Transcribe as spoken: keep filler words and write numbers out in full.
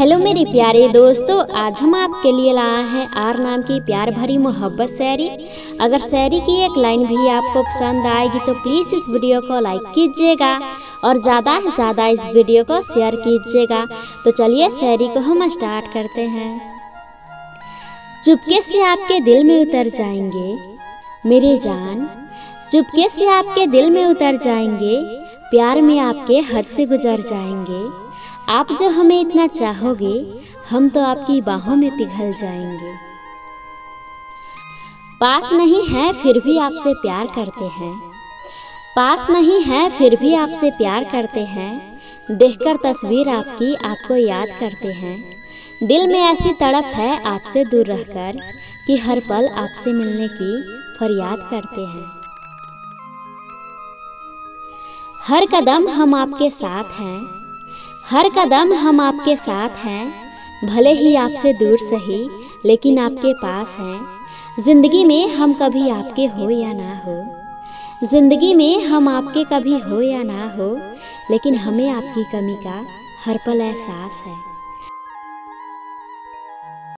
Hello मेरे प्यारे दोस्तों, आज हम आपके लिए लाए हैं आर नाम की प्यार भरी मोहब्बत शायरी। अगर शायरी की एक लाइन भी आपको पसंद आएगी तो प्लीज़ इस वीडियो को लाइक कीजिएगा और ज़्यादा से ज़्यादा इस वीडियो को शेयर कीजिएगा। तो चलिए शायरी को हम स्टार्ट करते हैं। चुपके से आपके दिल में उतर जाएंगे मेरे जान, चुपके से आपके दिल में उतर जाएंगे, प्यार में आपके हद से गुजर जाएंगे। आप जो हमें इतना चाहोगे, हम तो आपकी बाहों में पिघल जाएंगे। पास नहीं है फिर भी आपसे प्यार करते हैं, पास नहीं है फिर भी आपसे प्यार करते हैं, देखकर तस्वीर आपकी आपको याद करते हैं। दिल में ऐसी तड़प है आपसे दूर रहकर कि हर पल आपसे मिलने की फरियाद करते हैं। हर कदम हम आपके साथ हैं, हर कदम हम आपके साथ हैं, भले ही आपसे दूर सही लेकिन आपके पास हैं। जिंदगी में हम कभी आपके हो या ना हो, जिंदगी में हम आपके कभी हो या ना हो, लेकिन हमें आपकी कमी का हर पल एहसास है।